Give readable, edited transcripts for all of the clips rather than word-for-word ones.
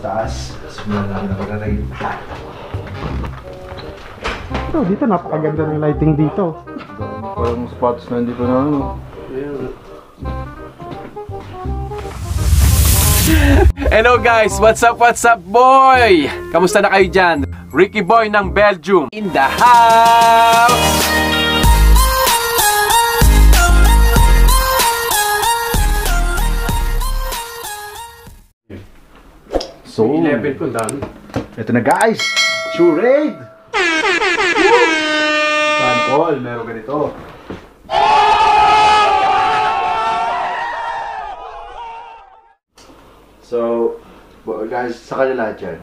taas. Simulan namin ang paglalagay. Ito, dito napakaganda ng lighting dito. Parang spots na hindi pa na ano. Hello guys! What's up boy? Kamusta na kayo dyan? Ricky Boy ng Belgium in the house! So, 11 ko dami. Ito na guys! Shoe raid! Saan all, meron ganito. So, guys, sa kanila dyan.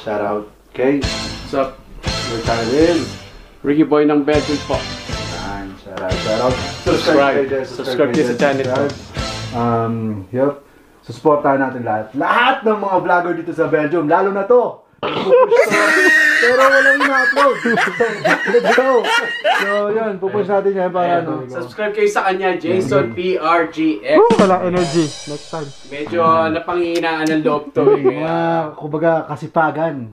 Shout out. Okay? What's up? What's up? Ricky Boy ng Belgium po. Saan, shout out. Shout out. Subscribe to the channel. Yep. Susuportahan natin lahat ng mga vlogger dito sa Belgium, lalo na to. Pero walang ina-upload. Let's go. So yun, pupush natin yan para ano. Subscribe kayo sa kanya, Jason PRGS. Wala energy, next time. Medyo napanghihinaan ng loob to. Yeah, kumbaga kasipagan.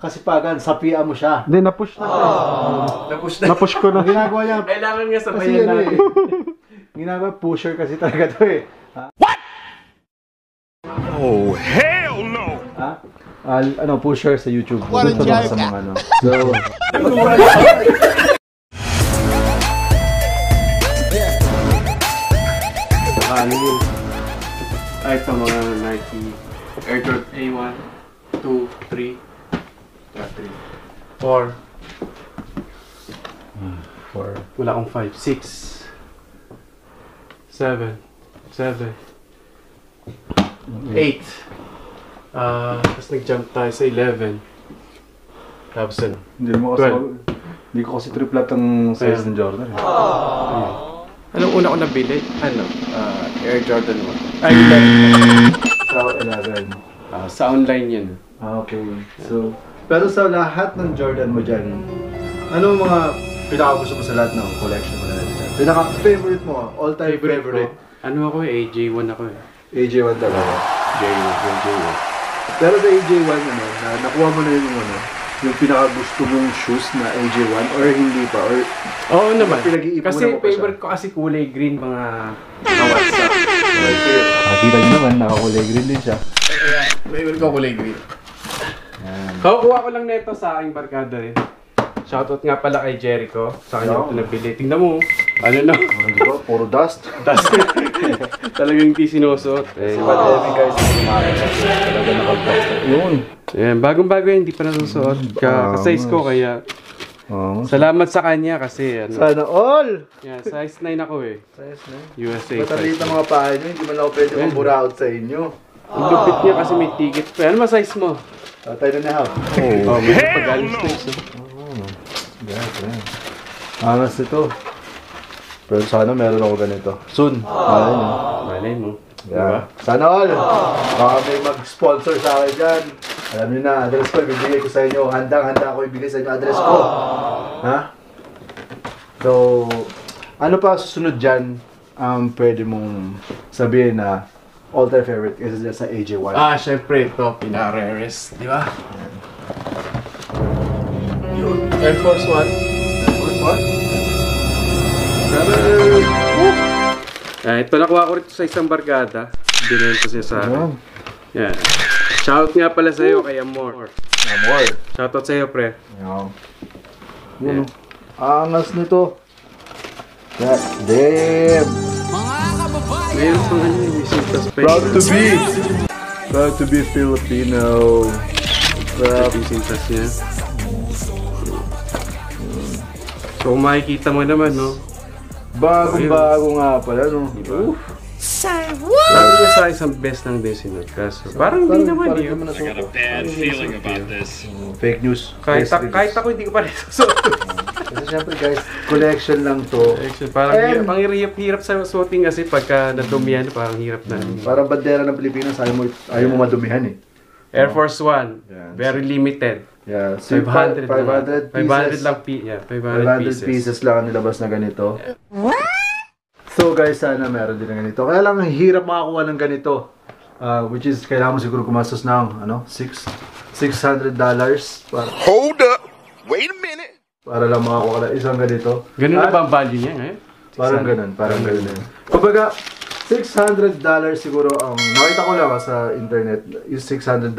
Kasipagan, sapian mo siya. Hindi, na-push na. Na-push ko na. Ginagawa niya. Kailangan nga sabayan natin. Ginagawa, pusher kasi talaga to eh. What? Oh, hell no! Ha? Ano, pusher sa YouTube. What a joke! Sa mga, ano. So, ay, sa mga Nike Air Jordan A1, 2, 3, 4, 4, wala akong 5, 6, 7, 8. Tapos nag-jump tayo sa 11. Tapos ano? Hindi ko kasi triplat ang size ng Jordan. Anong una ko nabili? Ano? Air Jordan 1. Ay, sa 11. Sa online yun. Okay. So, pero sa lahat ng Jordan mo dyan, ano mga pinaka-gusto mo sa lahat ng collection mo na dyan? Pinaka-favorite mo? All-time favorite? Ano ako eh? AJ1 ako eh. AJ1 talaga. AJ1. Pero sa AJ1, ano, nakuha mo na yung, ano, yung pinaka-gusto mong shoes na AJ1 or hindi pa? Or, oo naman. Kasi favorite ko kasi kulay green mga WhatsApp. Nakita nyo naman, nakakulay green din siya. Favorite ko kulay green. Kukuha ko lang neto sa aking barkada rin. Shoutout nga pala kay Jericho. Sa kanya ko nabili. Tingnan mo. Ano na? Puro dust. Dust. Talagang hindi sinusuot. Si pandemic guys. Talaga nakapag-dust. Yun. Bagong-bago yan. Hindi pa nasusuot. Ka-size ko kaya. Salamat sa kanya kasi. Sana all! Size 9 ako eh. Size 9? USA. Matalit ang mga paa nyo. Hindi man ako pwede mabura out sa inyo. Ang lupit niya kasi may ticket. Ano ba size mo? 10.5. Oh, may pag-alis size. Anas ito. Pero sana meron ako ganito. Soon. Malay mo. Sana all. Baka may mag-sponsor sa akin dyan. Alam nyo na, address ko ibigay ko sa inyo. Handang-handa ako ibigay sa inyo address ko. Ha? So, ano pa susunod dyan ang pwede mong sabihin na all-time favorite is dyan sa AJ1? Siyempre ito. Pinarerest. Di ba? Air Force 1. Air Force 1. Ito nakuha ko rito sa isang barkada. Binigyan ko siya sa akin. Yan. Shoutout nga pala sa'yo kay Amor. Amor. Shoutout sa'yo, pre. Yan. Angas nito. God damn. Mayroon pang ano yung isang suspense. Proud to be. Proud to be Filipino. Proud to be sintas niya. So makikita mo naman, no? Bagong-bago nga pala, no? Diba? Lalo na sa isang best lang din sinod. Kaso parang hindi naman yun. I got a bad feeling about this. Fake news. Kahit ako hindi ko pa rin susuot. Kasi syempre guys, collection lang to. Parang hirap sa suoting kasi pagka nadumihan, parang hirap na. Parang bandera ng Pilipinas, ayaw mo madumihan eh. Air Force 1, very limited. Yeah, 500 lang pieces. 500 pieces lang ang nilabas na ganito. So guys, sana meron din ng ganito. Kaya lang hirap makakuha ng ganito. which is kailangan mo siguro kumastos ng ano, $600 para hold up, wait a minute, para lang makakuha ng isang ganito. Ganun na ba ang value niya ngayon? Parang ganun, parang ganun. Kumbaga $600 siguro ang nakita ko lang sa internet is $600.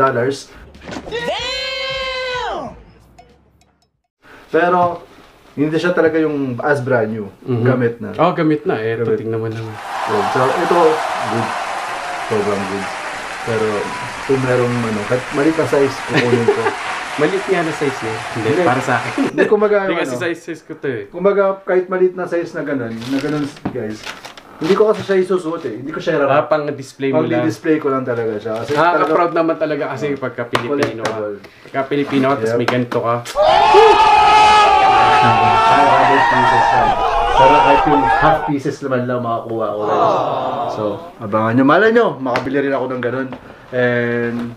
Pero hindi siya talaga yung as brand new. Gamit na. Oh, gamit na. Eh, gamit. Tingnan mo naman. Yeah. So, ito, good. Sobrang good. Pero, kung merong, ano, mali pa size, kukunin ko. Maliit niya na size niya. Hindi, para sa akin. Hindi, kumbaga, ano. Hindi kasi size ko to eh. Kumbaga, kahit maliit na size na ganun, guys. Hindi ko kasi siya isusuot eh. Hindi ko siya rarap. Pang-display mo lang. Pang-display ko lang talaga siya. Nakaka-proud naman talaga kasi pagka-Pilipino ka. Pagka-Pilipino ka, tapos may ganito ka. Half pieces lang. Pero kahit yung half pieces naman lang makakuha ko. So, abangan nyo. Malay nyo, makabili rin ako ng ganun. And,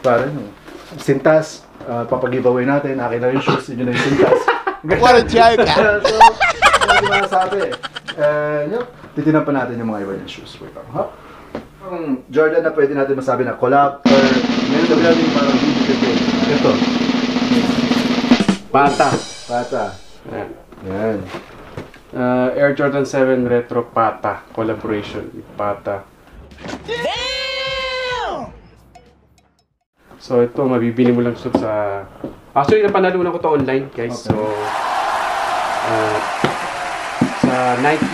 parang, sintas. Papag-giveaway natin. Akin na yung shoes. Yun na yung sintas. What a joke! So, hindi masasabi eh. And yun, titinan pa natin yung mga iba yung shoes. Wait lang, ha? Ang Jordan na pwede natin masabi na collab or meron sabi natin yung parang ito. Patta. Patta. Ayan. Ayan. Air Jordan 7 Retro Patta. Collaboration with Patta. So ito, mabibili mo lang sa... Actually, napanalunan ko ito online, guys. Okay. So... Nike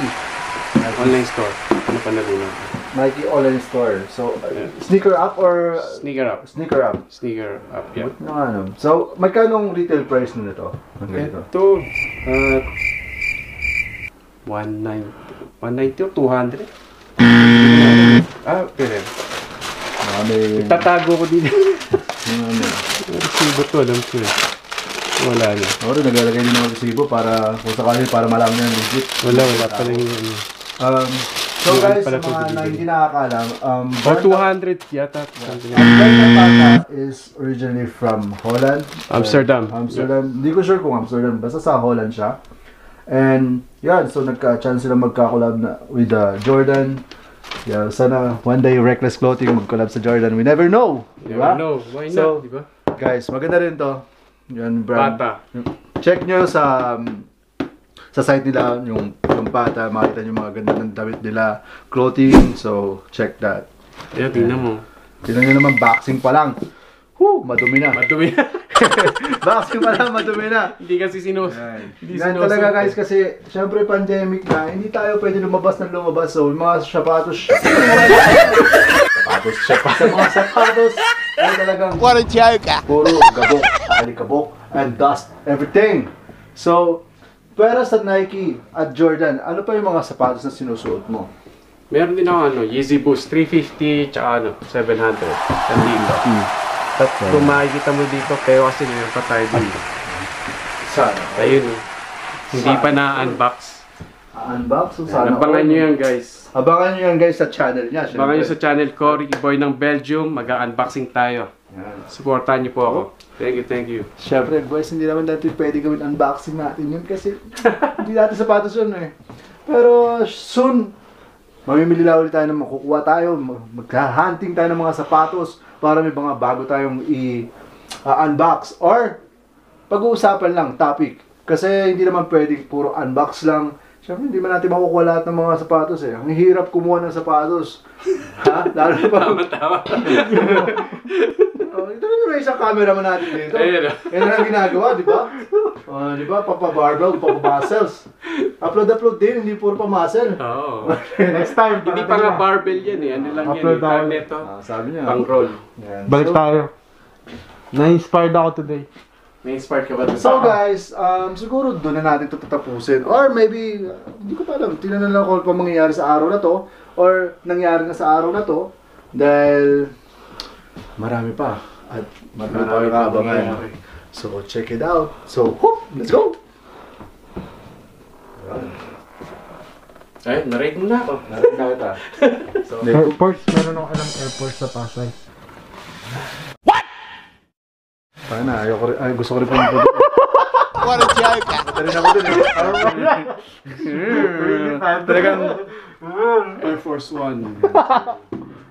online store. Ano pa nalunan? Nike online store. So, sneaker up or... Sneaker up. Sneaker up. Sneaker up, yeah. No, ano. So, magkanong retail price na nito? Okay. Ito, 190 o 200? Ah, pwede. Itatago ko dito. Ano? Resibo to, alam ko eh. Wala na. Or naglalagay din ng resibo para kung sakali para malaman niyo yung legit. Wala pa rin. So guys, sa mga na hindi nakakaalam, Jordan 200 yata. Jordan Patta is originally from Holland. Amsterdam. Amsterdam. Hindi ko sure kung Amsterdam. Basta sa Holland siya. And yan, so nagka-chance sila magka-collab na with Jordan. Yeah, sana one day Reckless Clothing mag-collab sa Jordan. We never know. Diba? No, why not? Diba? Guys, maganda rin to. Yan brand. Patta. Check nyo sa site nila yung Patta, makita nyo mga ganda ng damit nila, clothing. So, check that. Ayan, tingnan mo. Tingnan nyo naman, boxing pa lang. Woo, madumi na. Madumi na. Boxing pa lang, madumi na. Hindi kasi sinuso. Yan talaga guys, kasi syempre pandemic na, hindi tayo pwede lumabas ng lumabas. So, yung mga sapatos. Sa mga sapatos. Ay talagang puro gabok, alikabok, and dust, everything. So, pera sa Nike at Jordan, ano pa yung mga sapatos na sinusuot mo? Meron din ako ano, Yeezy Boost 350 tsaka ano, 700. Ang lindo. Kung makikita mo dito, pero kasi meron pa tayo dito. Sana. Ayun eh. Hindi pa na-unbox. Unbox? So sana. Abangan nyo yan guys. Abangan nyo yan guys sa channel niya. Abangan nyo sa channel ko, Ricky Boy ng Belgium. Mag-unboxing tayo. Supportan nyo po ako. Thank you, thank you. Siyempre boys, hindi naman natin pwede gawin unboxing natin yun kasi hindi natin sapatos yun eh. Pero soon, mamimili lang ulit tayo na makukuha tayo. Mag-hunting tayo ng mga sapatos para may mga bago tayong i-unbox. Or pag-uusapan lang, topic. Kasi hindi naman pwede puro unbox lang. Siyempre, hindi man natin makukuha lahat ng mga sapatos eh. Ang hirap kumuha ng sapatos. Ha? Lalo na pag... Tama. Ito na yung isang camera man natin dito. Ayun na. Yan na ang ginagawa, di ba? Di ba? Papa-barbell, papa-muscles. Upload-upload din, hindi puro pa-muscle. Oo. Next time. Hindi pa nga barbell yan eh. Ano lang yan yung karneto. Sabi niya. Pang-roll. Balik tayo. Na-inspired ako today. Na-inspired ka ba? So guys, siguro doon na natin ito tatapusin. Or maybe, hindi ko pa alam, tingnan na lang kung paano mangyayari sa araw na to. Or nangyari na sa araw na to. Dahil, marami pa. At marami pa yung abangan. So, check it out. So, whoop! Let's go! Ay, narate mo na ako. Narate na kita. Air Force, meron akong alam Air Force sa Pasay. Sana, ayoko rin. Ay, gusto ko rin po ng product. What a joke! Ito rin ako dun eh. Talagang Air Force 1.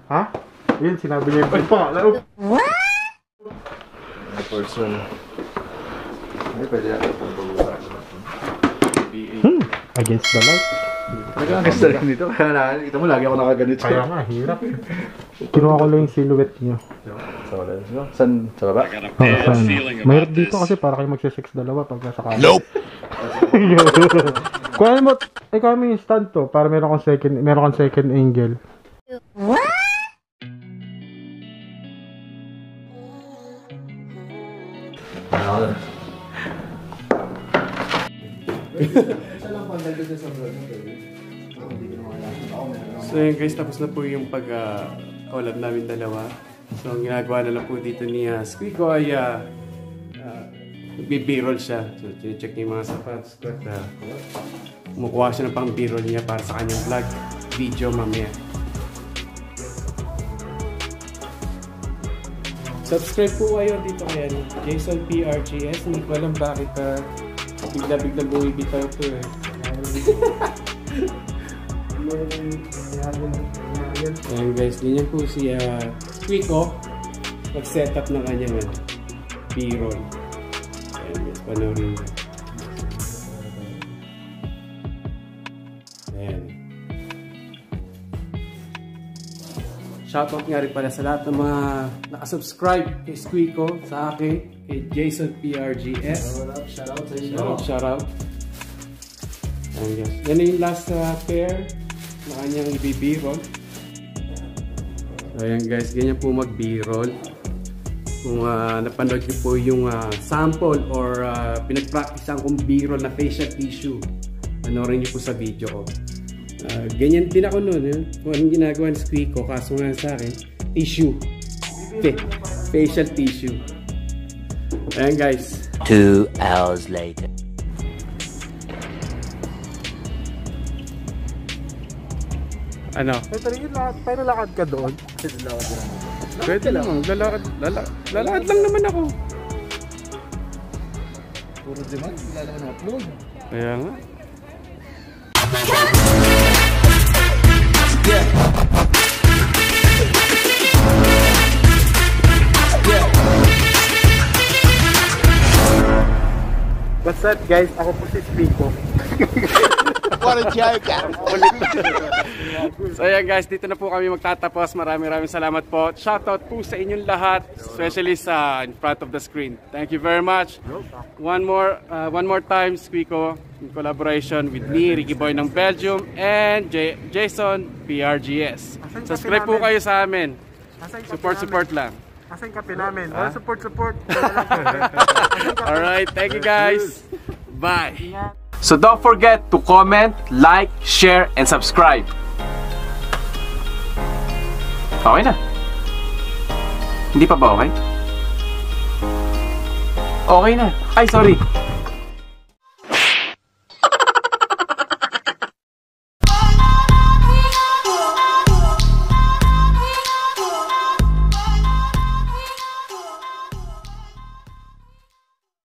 Ha? Yun, sinabi niya yung pangalaw. What? Air Force 1. Ay, pwede natin itong pag-uusap. Against the light. Against the light dito. Kita mo, lagi ako nakaganit siya. Kaya nga, hirap. Kinuha ko lang yung silhouette niya. Saan? Sa baba? Oo, saan. Mahirap dito kasi para kayo magsisex dalawa pag sa kanya. Nope! Kuhanin mo, ikaw may stand to para meron kang second angle. What? So yun guys, tapos na po yung pag-collab namin dalawa. So ang ginagawa na lang po dito ni Skwiko ay nagbe-b-roll siya. So check niya yung mga sapatos ko at kumukuha siya ng pang b-roll niya para sa kanyang vlog video mamaya. Subscribe po kayo dito kaya ni Jason PRGS. Hindi ko alam bakit bigla-bigla bumibitaw ito eh. Ayan guys, ganyan po si Skwiko nag-setup ng kanyang b-roll. Ayan guys, panoorin niya. Ayan. Shoutout nga rin pala sa lahat ng mga nakasubscribe kay Skwiko, sa akin, kay Jason PRGS. Shoutout, shoutout, shoutout. Ayan guys, yan yung last pair na kanyang i-b-roll. So ayan guys, ganyan po mag-b-roll. Kung napanood nyo po yung sample or pinag-practicean kong b-roll na facial tissue, panoorin nyo po sa video ko. Ganyan din ako nun, eh. Kung anong ginagawa ni Skwiko, kaso nga sa akin, tissue. Facial tissue. Ayan guys. 2 hours later. Ano? Pero lakad ka doon. Pwede lang. Lalakad lang naman ako. Puro demand. Wala naman upload. Kaya nga. What's up guys? Ako po si Skwiko. What a joke! So ayan guys, dito na po kami magtatapos. Maraming salamat po. Shoutout po sa inyong lahat, especially sa in front of the screen. Thank you very much. One more time, Skwiko in collaboration with me, Ricky Boy ng Belgium and Jason PRGS. Subscribe po kayo sa amin. Support lang. Asan kape namin? All support. Alright, thank you guys. Bye. So don't forget to comment, like, share, and subscribe. Okay na. Hindi pa ba okay? Okay na. Ay, sorry.